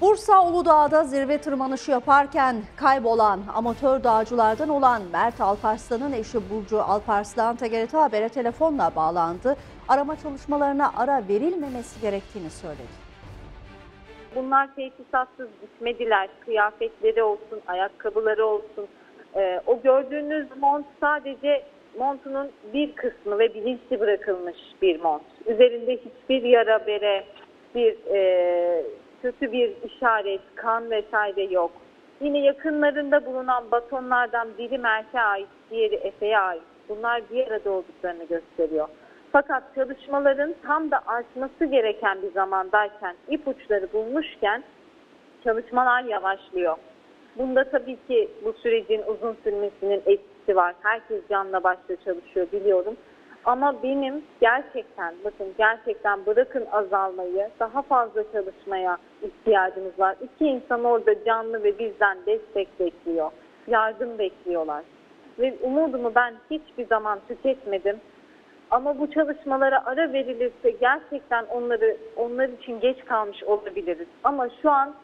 Bursa Uludağ'da zirve tırmanışı yaparken kaybolan amatör dağcılardan olan Mert Alparslan'ın eşi Burcu Alparslan Tegerete Haber'e telefonla bağlandı. Arama çalışmalarına ara verilmemesi gerektiğini söyledi. Bunlar teçhizatsız gitmediler. Kıyafetleri olsun, ayakkabıları olsun. O gördüğünüz mont sadece montunun bir kısmı ve bilinçli bırakılmış bir mont. Üzerinde hiçbir yara bere, bir kötü bir işaret, kan vesaire yok. Yine yakınlarında bulunan batonlardan biri Mert'e ait, diğeri Efe'ye ait. Bunlar bir arada olduklarını gösteriyor. Fakat çalışmaların tam da artması gereken bir zamandayken, ipuçları bulmuşken çalışmalar yavaşlıyor. Bunda tabii ki bu sürecin uzun sürmesinin etkisi var. Herkes canla başla çalışıyor biliyorum. Ama benim gerçekten, bakın gerçekten bırakın azalmayı, daha fazla çalışmaya ihtiyacımız var. İki insan orada canlı ve bizden destek bekliyor, yardım bekliyorlar. Ve umudumu ben hiçbir zaman tüketmedim. Ama bu çalışmalara ara verilirse gerçekten onlar için geç kalmış olabiliriz. Ama şu an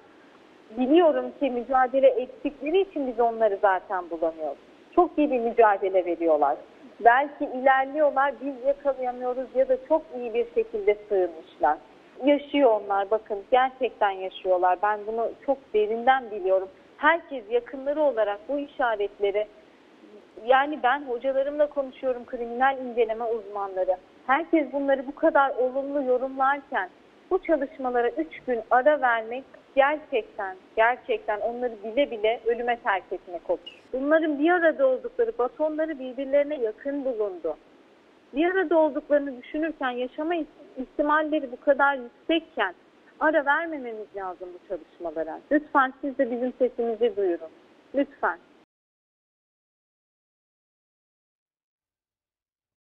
biliyorum ki mücadele ettikleri için biz onları zaten bulamıyoruz. Çok iyi bir mücadele veriyorlar. Belki ilerliyorlar, biz yakalayamıyoruz ya da çok iyi bir şekilde sığınmışlar. Yaşıyor onlar, bakın gerçekten yaşıyorlar. Ben bunu çok derinden biliyorum. Herkes yakınları olarak bu işaretleri, yani ben hocalarımla konuşuyorum, kriminal inceleme uzmanları. Herkes bunları bu kadar olumlu yorumlarken bu çalışmalara 3 gün ara vermek gerçekten onları bile bile ölüme terk etmek olur. Bunların bir arada oldukları, batonları birbirlerine yakın bulundu. Bir arada olduklarını düşünürken, yaşama ihtimalleri bu kadar yüksekken ara vermememiz lazım bu çalışmalara. Lütfen siz de bizim sesimizi duyurun. Lütfen.